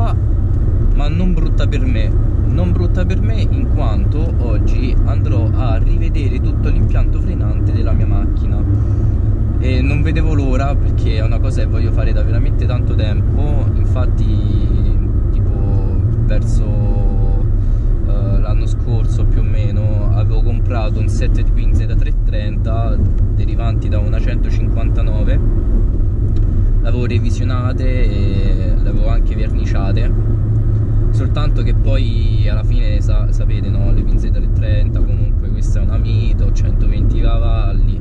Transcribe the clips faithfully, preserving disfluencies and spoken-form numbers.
qua, ma non brutta per me, non brutta per me in quanto oggi andrò a rivedere tutto l'impianto frenante della mia macchina e non vedevo l'ora, perché è una cosa che voglio fare da veramente tanto tempo. Infatti tipo verso uh, l'anno scorso più o meno avevo comprato un set di pinze da trecentotrenta derivanti da una centocinquantanove, l'avevo revisionate e le avevo anche verniciate, soltanto che poi alla fine sa, sapete no, le pinze da trecentotrenta, comunque questa è una Mito, centoventi cavalli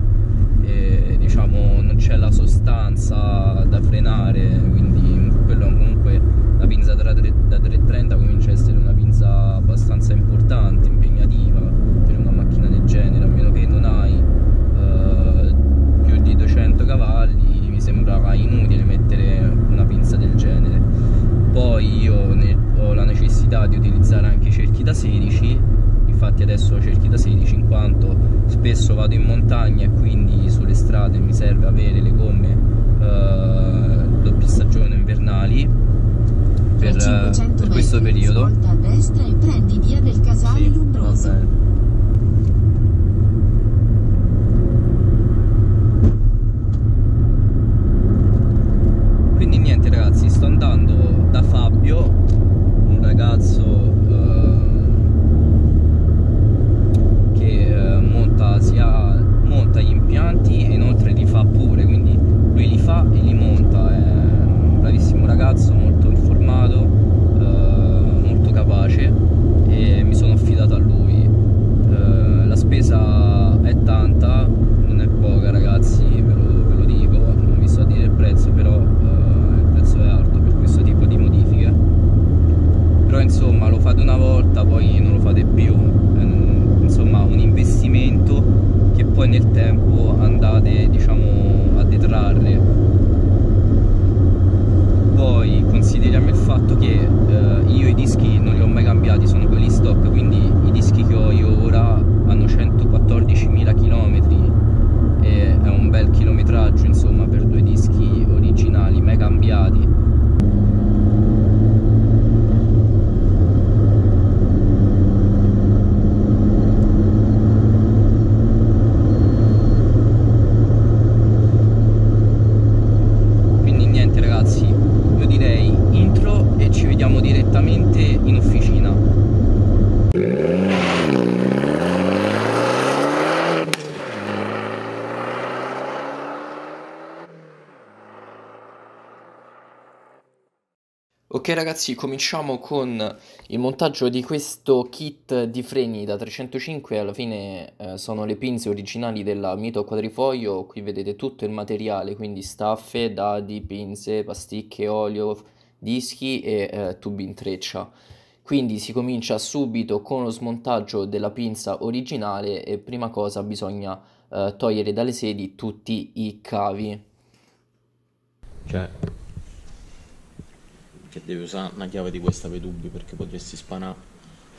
e, diciamo, non c'è la sostanza da frenare, quindi quello comunque la pinza da, da trecentotrenta comincia a essere una pinza abbastanza importante, impegnativa per una macchina del genere, a meno che non hai eh, più di duecento cavalli. Mi sembrava inutile mettere una pinza del genere. Poi io ne, ho la necessità di utilizzare anche cerchi da sedici, infatti adesso ho cerchi da sedici in quanto spesso vado in montagna e quindi sulle strade mi serve avere le gomme eh, doppia stagione invernali per, eh, per questo periodo. Svolta a destra e prendi via del Casale sì, Lumbroso. Quindi niente ragazzi, sto andando da Fabio, un ragazzo eh, che eh, monta, sia, monta gli impianti e inoltre li fa pure, quindi lui li fa e li monta. È un bravissimo ragazzo, molto informato, eh, molto capace, e mi sono affidato a lui. Eh, la spesa è tanta, non è poca ragazzi, ve lo, ve lo dico, non vi so dire il prezzo, però eh, il prezzo è alto per questo tipo di modifiche. Però insomma lo fate una volta, poi non lo fate più, eh, insomma un investimento che poi nel tempo andate, diciamo, a detrarre. Poi consideriamo il fatto che eh, io i dischi non li ho mai cambiati, sono quelli stock, quindi i dischi che ho io ora hanno centoquattordicimila km e è un bel chilometraggio insomma per due dischi originali mai cambiati. Ok ragazzi, cominciamo con il montaggio di questo kit di freni da trecentocinque. Alla fine eh, sono le pinze originali della Mito quadrifoglio. Qui vedete tutto il materiale, quindi staffe, dadi, pinze, pasticche, olio, dischi e eh, tubi in treccia. Quindi si comincia subito con lo smontaggio della pinza originale e prima cosa bisogna eh, togliere dalle sedi tutti i cavi. Cioè, che devi usare una chiave di questa per dubbi, perché potresti spanare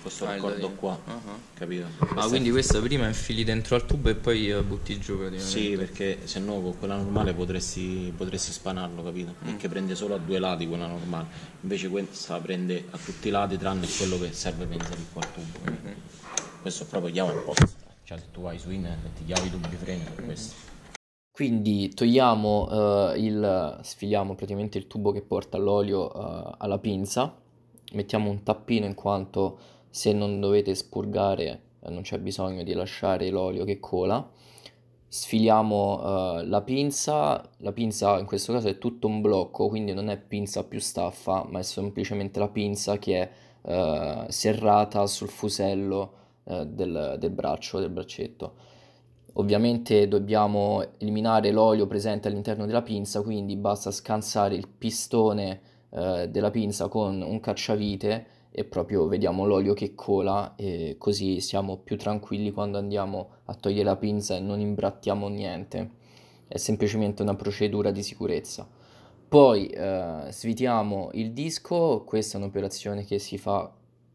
questo ah, raccordo qua, uh-huh. Capito? Ah, quindi è... questa prima infili dentro al tubo e poi butti giù praticamente? Sì, perché se no con quella normale potresti, potresti spanarlo, capito? Mm. Perché prende solo a due lati quella normale, invece questa prende a tutti i lati tranne quello che serve per inserire qua al tubo. Mm-hmm. Questo è proprio chiave apposta, cioè se tu vai su internet e ti chiavi i tubi freni per mm-hmm. questo. Quindi togliamo, eh, il, sfiliamo praticamente il tubo che porta l'olio eh, alla pinza, mettiamo un tappino in quanto se non dovete spurgare eh, non c'è bisogno di lasciare l'olio che cola, sfiliamo eh, la pinza, la pinza in questo caso è tutto un blocco, quindi non è pinza più staffa, ma è semplicemente la pinza che è eh, serrata sul fusello eh, del, del braccio, del braccetto. Ovviamente dobbiamo eliminare l'olio presente all'interno della pinza, quindi basta scansare il pistone eh, della pinza con un cacciavite e proprio vediamo l'olio che cola, e così siamo più tranquilli quando andiamo a togliere la pinza e non imbrattiamo niente. È semplicemente una procedura di sicurezza. Poi eh, svitiamo il disco, questa è un'operazione che si fa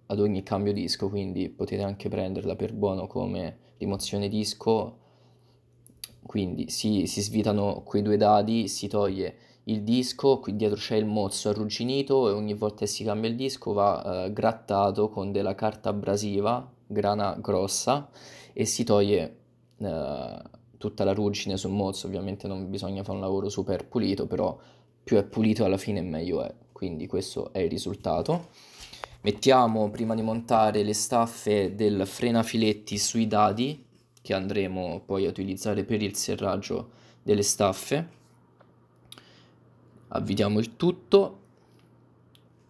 ad ogni cambio disco, quindi potete anche prenderla per buono come rimozione disco. Quindi si, si svitano quei due dadi, si toglie il disco, qui dietro c'è il mozzo arrugginito e ogni volta che si cambia il disco va eh, grattato con della carta abrasiva, grana grossa, e si toglie eh, tutta la ruggine sul mozzo. Ovviamente non bisogna fare un lavoro super pulito, però più è pulito alla fine meglio è, quindi questo è il risultato. Mettiamo prima di montare le staffe del frenafiletti sui dadi che andremo poi a utilizzare per il serraggio delle staffe. Avvitiamo il tutto.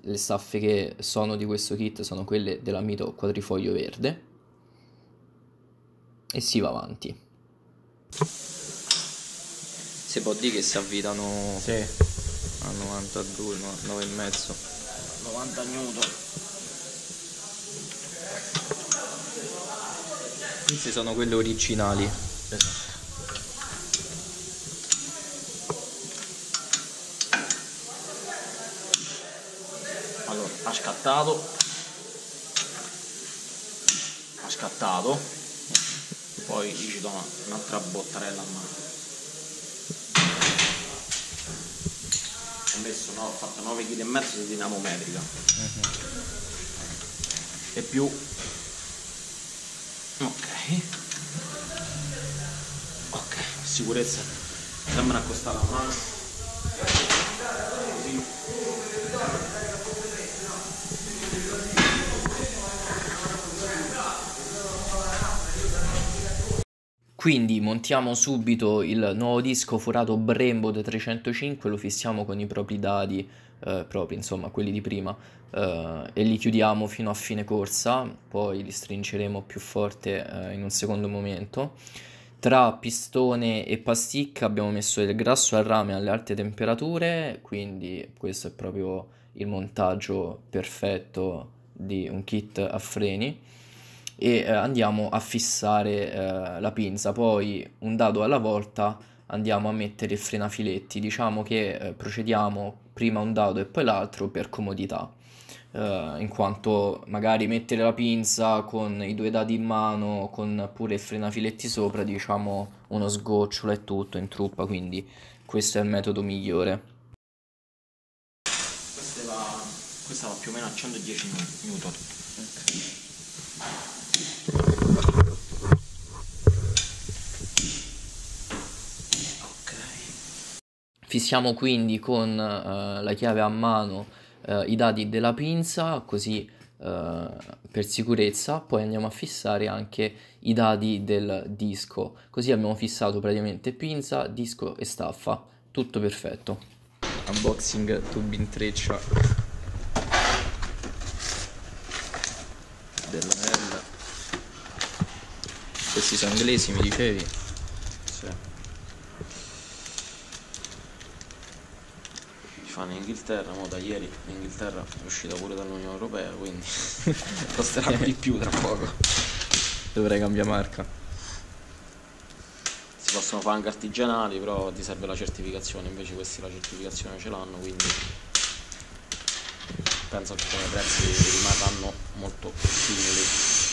Le staffe che sono di questo kit sono quelle della Mito quadrifoglio verde e si va avanti. Si può dire che si avvitano, sì, a novantadue, novantanove e mezzo, novanta newton. Queste sono quelle originali. Esatto. Ha scattato, ha scattato, poi gli ci do un'altra bottarella a mano. Ho messo, no, ho fatto nove virgola cinque chili di dinamometrica, uh-huh, e più, ok, ok, sicurezza, sembra accostata la mano. Quindi montiamo subito il nuovo disco forato Brembo da trecentocinque, lo fissiamo con i propri dadi, eh, propri insomma quelli di prima, eh, e li chiudiamo fino a fine corsa, poi li stringeremo più forte eh, in un secondo momento. Tra pistone e pasticca abbiamo messo del grasso al rame alle alte temperature, quindi questo è proprio il montaggio perfetto di un kit a freni. E eh, andiamo a fissare eh, la pinza, poi un dado alla volta andiamo a mettere il frenafiletti. Diciamo che eh, procediamo prima un dado e poi l'altro per comodità, eh, in quanto magari mettere la pinza con i due dadi in mano, con pure il frenafiletti sopra, diciamo uno sgocciolo e tutto in truppa, quindi questo è il metodo migliore. Questa va, questa va più o meno a centodieci newton. Okay. Okay. Fissiamo quindi con uh, la chiave a mano uh, i dadi della pinza, così uh, per sicurezza. Poi andiamo a fissare anche i dadi del disco, così abbiamo fissato praticamente pinza, disco e staffa, tutto perfetto. Unboxing tubi in treccia della merda. Questi sono inglesi, mi dicevi? Sì. Li fanno in Inghilterra, mo da ieri l'Inghilterra è uscita pure dall'Unione Europea, quindi costerà di più tra poco. Dovrei cambiare marca. Si possono fare anche artigianali, però ti serve la certificazione, invece questi la certificazione ce l'hanno, quindi penso che come prezzi rimarranno molto simili.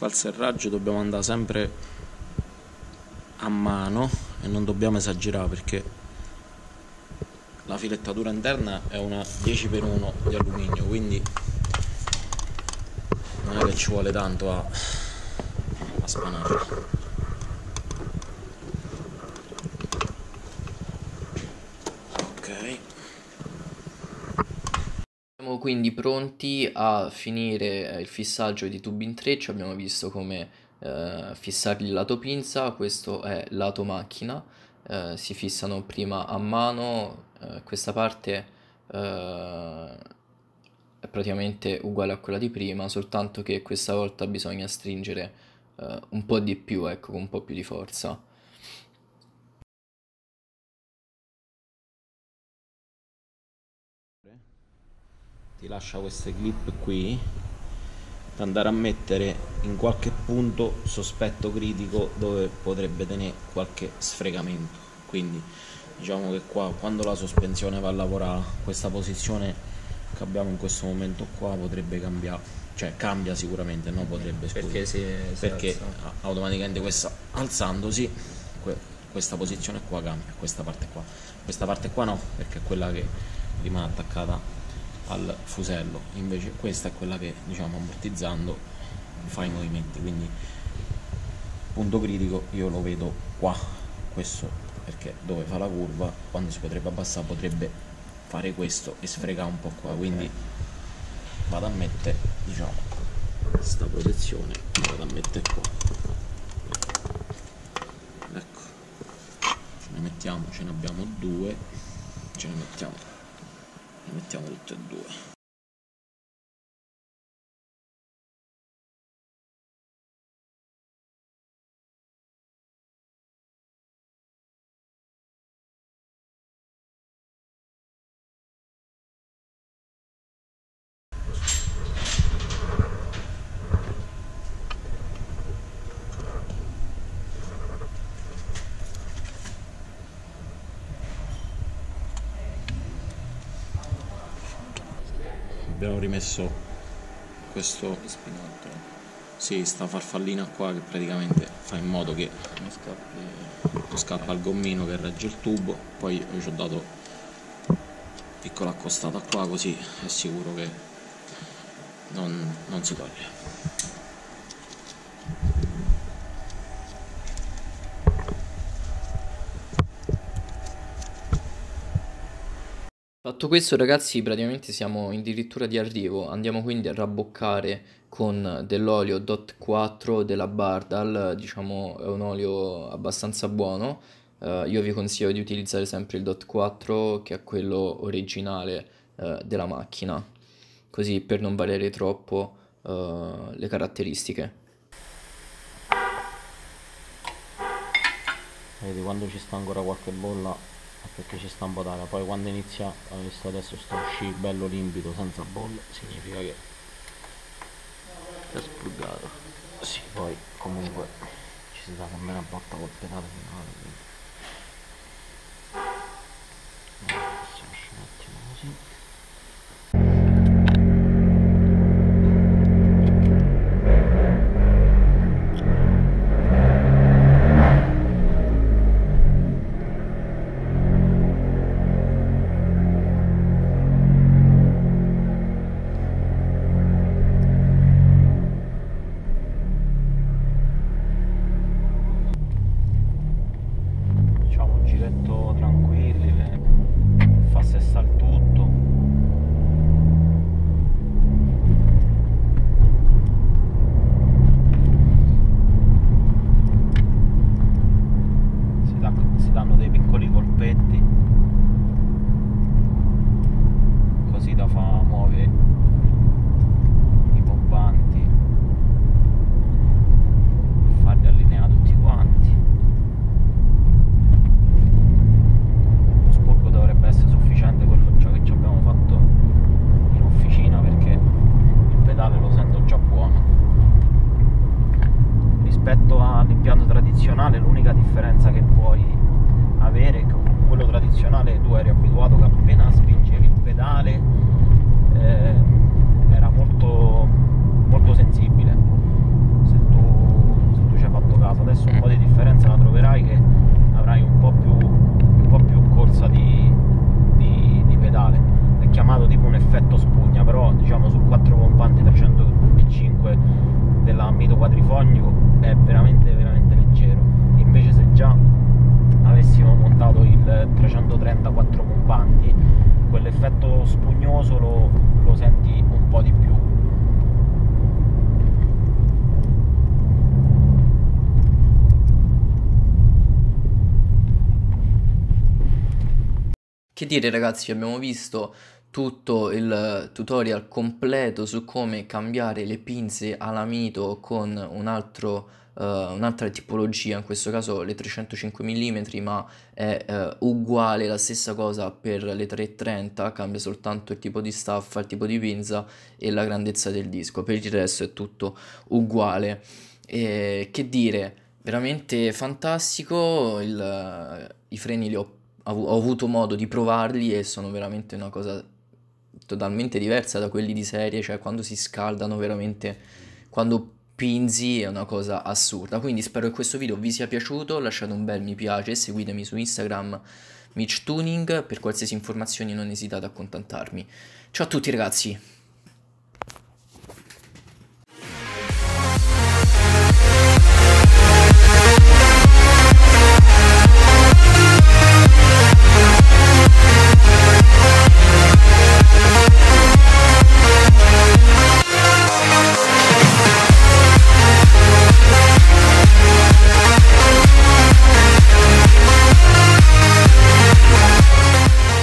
Al serraggio dobbiamo andare sempre a mano e non dobbiamo esagerare, perché la filettatura interna è una dieci per uno di alluminio, quindi non è che ci vuole tanto a, a spanare. Quindi pronti a finire il fissaggio di tubi in treccia. Abbiamo visto come eh, fissarli il lato pinza, questo è lato macchina, eh, si fissano prima a mano, eh, questa parte eh, è praticamente uguale a quella di prima, soltanto che questa volta bisogna stringere eh, un po' di più, ecco, con un po' più di forza. Ti lascia queste clip qui andare a mettere in qualche punto sospetto critico dove potrebbe tenere qualche sfregamento. Quindi diciamo che qua, quando la sospensione va a lavorare, questa posizione che abbiamo in questo momento qua potrebbe cambiare, cioè cambia sicuramente, no? Potrebbe, scusa, perché, si, si perché automaticamente questa, alzandosi, que, questa posizione qua cambia, questa parte qua, questa parte qua no, perché è quella che rimane attaccata al fusello, invece questa è quella che, diciamo, ammortizzando fa i movimenti. Quindi punto critico io lo vedo qua, questo, perché dove fa la curva, quando si potrebbe abbassare, potrebbe fare questo e sfregare un po' qua. Quindi vado a mettere, diciamo, questa protezione, vado a mettere qua, ecco, ce ne mettiamo, ce ne abbiamo due, ce ne mettiamo, ne mettiamo tutte e due. Abbiamo rimesso questo spinotto, sì, sta farfallina qua che praticamente fa in modo che non scappi, non scappa il gommino che regge il tubo. Poi io ci ho dato piccola accostata qua, così è sicuro che non, non si toglie. Fatto questo, ragazzi, praticamente siamo addirittura di arrivo. Andiamo quindi a rabboccare con dell'olio D O T quattro della Bardal, diciamo è un olio abbastanza buono. Uh, io vi consiglio di utilizzare sempre il D O T quattro, che è quello originale uh, della macchina, così per non variare troppo uh, le caratteristiche. Vedete, quando ci sta ancora qualche bolla, perché ci sta un po' d'aria, poi quando inizia, visto adesso sta uscì bello limpido senza bolle, significa che è spurgato. Sì, poi comunque ci si dà almeno una botta col pedale finale, quindi possiamo uscire un attimo così. L'unica differenza che puoi avere è che con quello tradizionale tu eri abituato che appena spingevi il pedale eh, era molto, molto sensibile, se tu, se tu ci hai fatto caso. Adesso un po' di differenza la troverai, che avrai un po' più, un po' più corsa di, di, di pedale. È chiamato tipo un effetto spugna, però diciamo sul quattro pompanti trecento V cinque della Mito quadrifoglio è veramente veramente leggero. Invece se già avessimo montato il trecentotrenta quattro pompanti, quell'effetto spugnoso lo, lo senti un po' di più. Che dire, ragazzi, abbiamo visto tutto il tutorial completo su come cambiare le pinze alla Mito con un altro uh, un'altra tipologia, in questo caso le trecentocinque millimetri, ma è uh, uguale, la stessa cosa per le tre trenta, cambia soltanto il tipo di staffa, il tipo di pinza e la grandezza del disco, per il resto è tutto uguale. E, che dire, veramente fantastico, il, uh, i freni li ho, ho avuto modo di provarli e sono veramente una cosa totalmente diversa da quelli di serie, cioè quando si scaldano veramente, quando pinzi, è una cosa assurda. Quindi spero che questo video vi sia piaciuto, lasciate un bel mi piace, seguitemi su Instagram Mich Tuning, per qualsiasi informazione non esitate a contattarmi. Ciao a tutti ragazzi!